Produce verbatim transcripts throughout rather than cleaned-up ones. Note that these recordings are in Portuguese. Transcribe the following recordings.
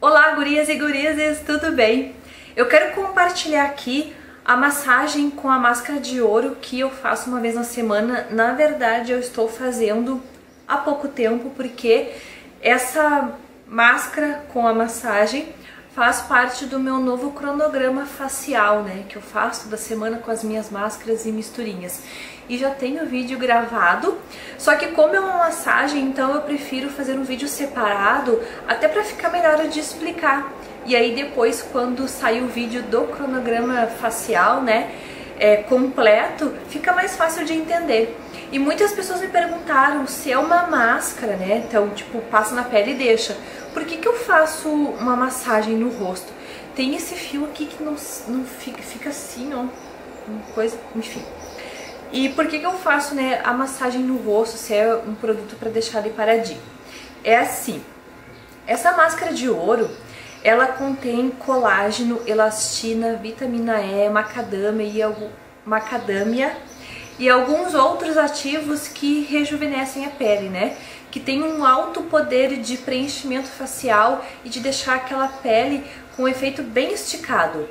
Olá, gurias e gurizes, tudo bem? Eu quero compartilhar aqui a massagem com a máscara de ouro que eu faço uma vez na semana. Na verdade, eu estou fazendo há pouco tempo, porque essa máscara com a massagem faz parte do meu novo cronograma facial, né? Que eu faço da semana com as minhas máscaras e misturinhas. E já tenho o vídeo gravado, só que como é uma massagem, então eu prefiro fazer um vídeo separado, até pra ficar melhor de explicar. E aí depois, quando sair o vídeo do cronograma facial, né, é, completo, fica mais fácil de entender. E muitas pessoas me perguntaram se é uma máscara, né, então tipo, passa na pele e deixa. Por que que eu faço uma massagem no rosto? Tem esse fio aqui que não, não fica, fica assim, ó, uma coisa, enfim. E por que que eu faço, né, a massagem no rosto, se é um produto pra deixar ele paradinho? É assim, essa máscara de ouro, ela contém colágeno, elastina, vitamina E, macadâmia e, macadâmia, e alguns outros ativos que rejuvenescem a pele, né? Que tem um alto poder de preenchimento facial e de deixar aquela pele com um efeito bem esticado.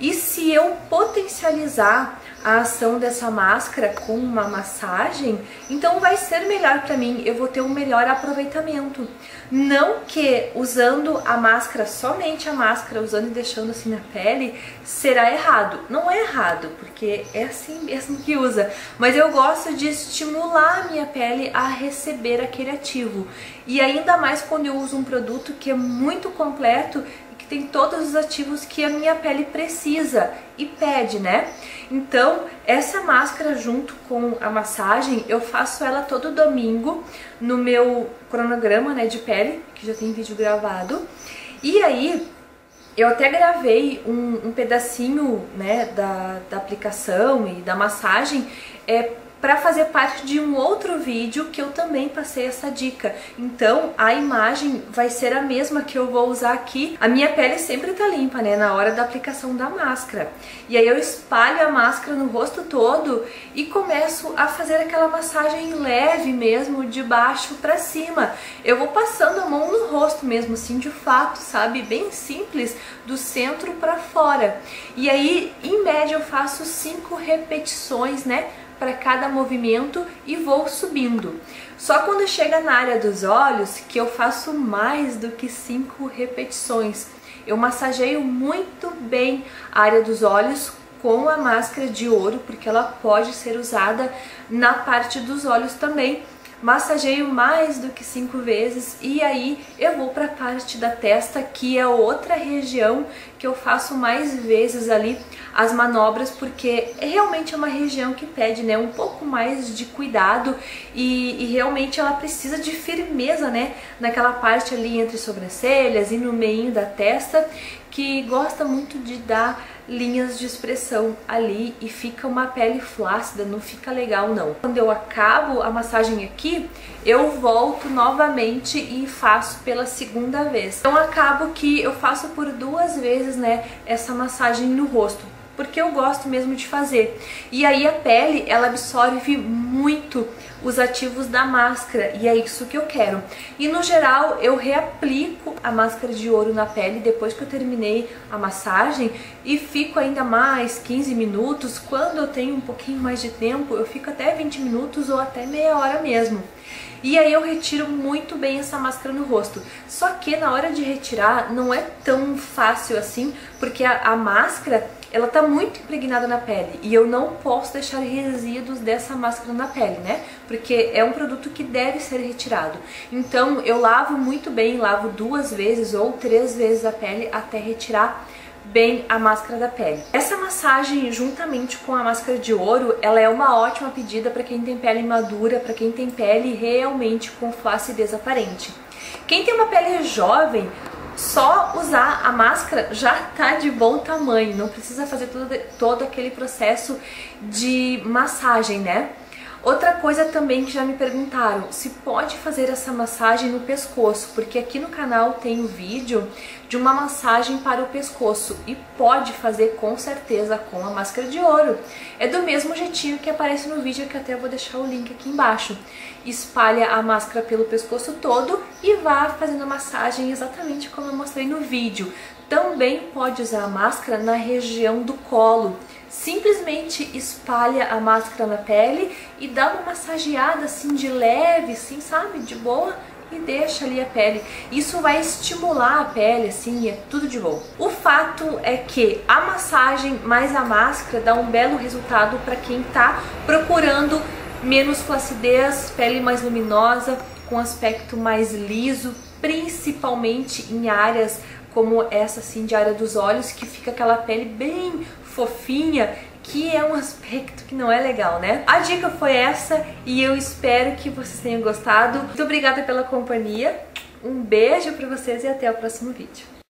E se eu potencializar a ação dessa máscara com uma massagem, então vai ser melhor para mim, eu vou ter um melhor aproveitamento. Não que usando a máscara, somente a máscara, usando e deixando assim na pele, será errado. Não é errado, porque é assim mesmo que usa. Mas eu gosto de estimular a minha pele a receber aquele ativo. E ainda mais quando eu uso um produto que é muito completo, tem todos os ativos que a minha pele precisa e pede, né? Então, essa máscara junto com a massagem, eu faço ela todo domingo no meu cronograma, né, de pele, que já tem vídeo gravado. E aí, eu até gravei um, um pedacinho, né, da, da aplicação e da massagem, é, para fazer parte de um outro vídeo que eu também passei essa dica. Então a imagem vai ser a mesma que eu vou usar aqui. A minha pele sempre tá limpa, né, na hora da aplicação da máscara. E aí eu espalho a máscara no rosto todo e começo a fazer aquela massagem leve mesmo, de baixo pra cima. Eu vou passando a mão no rosto mesmo, assim, de fato, sabe? Bem simples, do centro pra fora. E aí, em média, eu faço cinco repetições, né, para cada movimento, e vou subindo. Só quando chega na área dos olhos que eu faço mais do que cinco repetições. Eu massageio muito bem a área dos olhos com a máscara de ouro, porque ela pode ser usada na parte dos olhos também. Massageio mais do que cinco vezes e aí eu vou para a parte da testa, que é outra região que eu faço mais vezes ali as manobras, porque realmente é uma região que pede, né, um pouco mais de cuidado e, e realmente ela precisa de firmeza, né, naquela parte ali entre sobrancelhas e no meio da testa, que gosta muito de dar linhas de expressão ali e fica uma pele flácida, não fica legal não. Quando eu acabo a massagem aqui, eu volto novamente e faço pela segunda vez. Então acabo que eu faço por duas vezes, né, essa massagem no rosto, porque eu gosto mesmo de fazer. E aí a pele, ela absorve muito os ativos da máscara, e é isso que eu quero. E no geral, eu reaplico a máscara de ouro na pele depois que eu terminei a massagem, e fico ainda mais quinze minutos, quando eu tenho um pouquinho mais de tempo, eu fico até vinte minutos ou até meia hora mesmo. E aí eu retiro muito bem essa máscara no rosto. Só que na hora de retirar não é tão fácil assim, porque a, a máscara, ela tá muito impregnada na pele e eu não posso deixar resíduos dessa máscara na pele, né? Porque é um produto que deve ser retirado. Então eu lavo muito bem, lavo duas vezes ou três vezes a pele até retirar bem a máscara da pele. Essa massagem juntamente com a máscara de ouro, ela é uma ótima pedida para quem tem pele madura, para quem tem pele realmente com flacidez aparente. Quem tem uma pele jovem, só usar a máscara já tá de bom tamanho, não precisa fazer todo, todo aquele processo de massagem, né? Outra coisa também que já me perguntaram, se pode fazer essa massagem no pescoço, porque aqui no canal tem um vídeo de uma massagem para o pescoço e pode fazer com certeza com a máscara de ouro. É do mesmo jeitinho que aparece no vídeo, que até vou deixar o link aqui embaixo. Espalha a máscara pelo pescoço todo e vá fazendo a massagem exatamente como eu mostrei no vídeo. Também pode usar a máscara na região do colo. Simplesmente espalha a máscara na pele e dá uma massageada assim de leve, assim, sabe, de boa, e deixa ali a pele. Isso vai estimular a pele, assim, e é tudo de bom. O fato é que a massagem mais a máscara dá um belo resultado para quem tá procurando menos flacidez, pele mais luminosa, com aspecto mais liso, principalmente em áreas como essa assim de área dos olhos, que fica aquela pele bem fofinha, que é um aspecto que não é legal, né? A dica foi essa e eu espero que vocês tenham gostado. Muito obrigada pela companhia, um beijo pra vocês e até o próximo vídeo.